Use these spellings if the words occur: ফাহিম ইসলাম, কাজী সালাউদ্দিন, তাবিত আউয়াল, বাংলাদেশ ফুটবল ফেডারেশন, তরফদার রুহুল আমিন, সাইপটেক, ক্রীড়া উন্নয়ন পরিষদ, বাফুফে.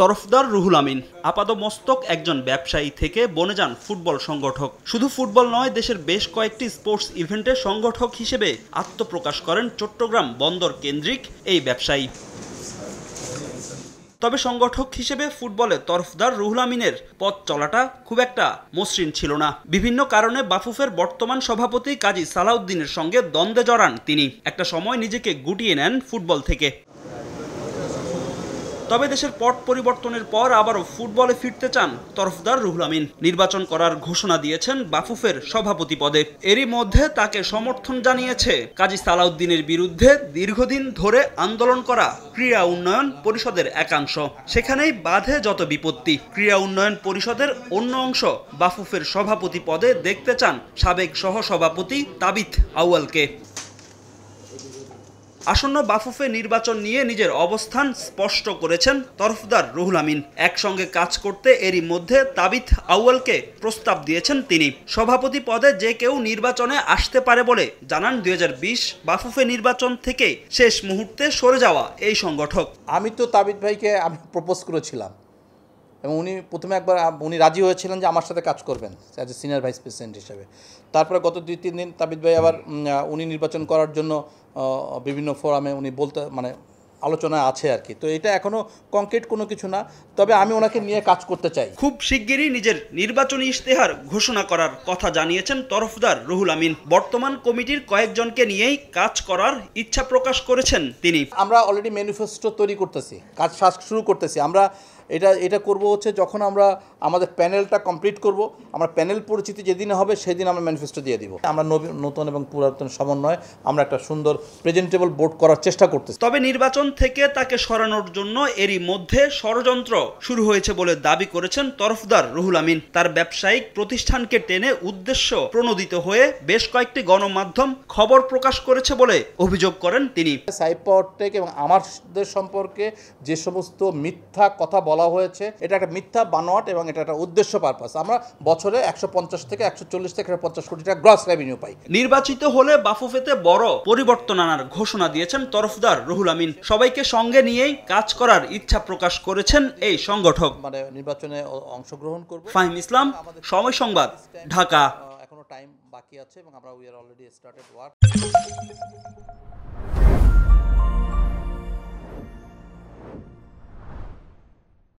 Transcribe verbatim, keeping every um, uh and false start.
তরফদার রুহুল আমিন আপাদমস্তক একজন ব্যবসায়ী থেকে বনে যান ফুটবল সংগঠক। শুধু ফুটবল নয়, দেশের বেশ কয়েকটি স্পোর্টস ইভেন্টে সংগঠক হিসেবে আত্মপ্রকাশ করেন চট্টগ্রাম বন্দর কেন্দ্রিক এই ব্যবসায়ী। তবে সংগঠক হিসেবে ফুটবলে তরফদার রুহুল আমিনের পথ চলাটা খুব একটা মসৃণ ছিল না। বিভিন্ন কারণে বাফুফের বর্তমান সভাপতি কাজী সালাউদ্দিনের সঙ্গে দ্বন্দ্বে জড়ান তিনি। একটা সময় নিজেকে গুটিয়ে নেন ফুটবল থেকে। তবে দেশের পট পরিবর্তনের পর আবারও ফুটবলে ফিরতে চান তরফদার রুহুল আমিন। নির্বাচন করার ঘোষণা দিয়েছেন বাফুফের সভাপতি পদে। এরই মধ্যে তাকে সমর্থন জানিয়েছে কাজী সালাউদ্দিনের বিরুদ্ধে দীর্ঘদিন ধরে আন্দোলন করা ক্রীড়া উন্নয়ন পরিষদের একাংশ। সেখানেই বাধে যত বিপত্তি। ক্রীড়া উন্নয়ন পরিষদের অন্য অংশ বাফুফের সভাপতি পদে দেখতে চান সাবেক সহসভাপতি তাবিত আউয়ালকে। আসন্ন বাফুফে নির্বাচন নিয়ে নিজের অবস্থান স্পষ্ট করেছেন তরফদার রুহুল আমিন। একসঙ্গে কাজ করতে এরই মধ্যে তাবিত আউয়ালকে প্রস্তাব দিয়েছেন তিনি। সভাপতি পদে যে কেউ নির্বাচনে আসতে পারে বলে জানান দুই হাজার বিশ বাফুফে নির্বাচন থেকে শেষ মুহূর্তে সরে যাওয়া এই সংগঠক। আমি তো তাবিত ভাইকে আমি প্রপোজ করেছিলাম এবং উনি প্রথমে একবার উনি রাজি হয়েছিলেন যে আমার সাথে কাজ করবেন as a senior vice president হিসেবে। তারপরে গত দুই তিন দিন তাবিত ভাই আবার উনি নির্বাচন করার জন্য বিভিন্ন ফোরামে উনি বলতে মানে আলোচনা আছে আর কি। তো এটা এখনো কংক্রিট কোনো কিছু না, তবে আমি ওনাকে নিয়ে কাজ করতে চাই। খুব শিগগিরই নিজের নির্বাচনী ইশতেহার ঘোষণা করার কথা জানিয়েছেন তরফদার রুহুল আমিন। বর্তমান কমিটির কয়েকজনকে নিয়েই কাজ করার ইচ্ছা প্রকাশ করেছেন তিনি। আমরা অলরেডি ম্যানিফেস্টো তৈরি করতেছি, কাজ শুরু করতেছি। আমরা এটা এটা করব হচ্ছে যখন আমরা আমাদের প্যানেলটা কমপ্লিট করব। আমরা প্যানেল পরিচিতি যেদিন হবে সেদিন আমরা ম্যানিফেস্টো দিয়ে দিব। আমরা নতুন এবং পুরাতন সমন্বয় আমরা একটা সুন্দর প্রেজেন্টেবল বোর্ড করার চেষ্টা করতেছি। তবে নির্বাচন থেকে তাকে সরানোর জন্য এরই মধ্যে ষড়যন্ত্র শুরু হয়েছে বলে দাবি করেছেন তরফদার রুহুল আমিন। তার ব্যবসায়িক প্রতিষ্ঠানকে টেনে উদ্দেশ্য প্রণোদিত হয়ে বেশ কয়েকটি গণমাধ্যম খবর প্রকাশ করেছে বলে অভিযোগ করেন তিনি। সাইপটেক এবং আমাদের সম্পর্কে যে সমস্ত মিথ্যা কথা বলা হয়েছে এটা একটা মিথ্যা বানোয়াট এবং এটা একটা উদ্দেশ্য পারপাস। আমরা বছরে একশো পঞ্চাশ থেকে একশো চল্লিশ থেকে একশো পঞ্চাশ কোটি টাকা গ্রস রেভিনিউ পাই। নির্বাচিত হলে বাফুফেতে বড় পরিবর্তন আনার ঘোষণা দিয়েছেন তরফদার রুহুল আমিন। সবাইকে সঙ্গে নিয়েই কাজ করার ইচ্ছা প্রকাশ করেছেন এই সংগঠক। মানে নির্বাচনে অংশগ্রহণ করব। ফাহিম ইসলাম, সময় সংবাদ, ঢাকা। এখনো টাইম বাকি আছে এবং আমরা we are already started work.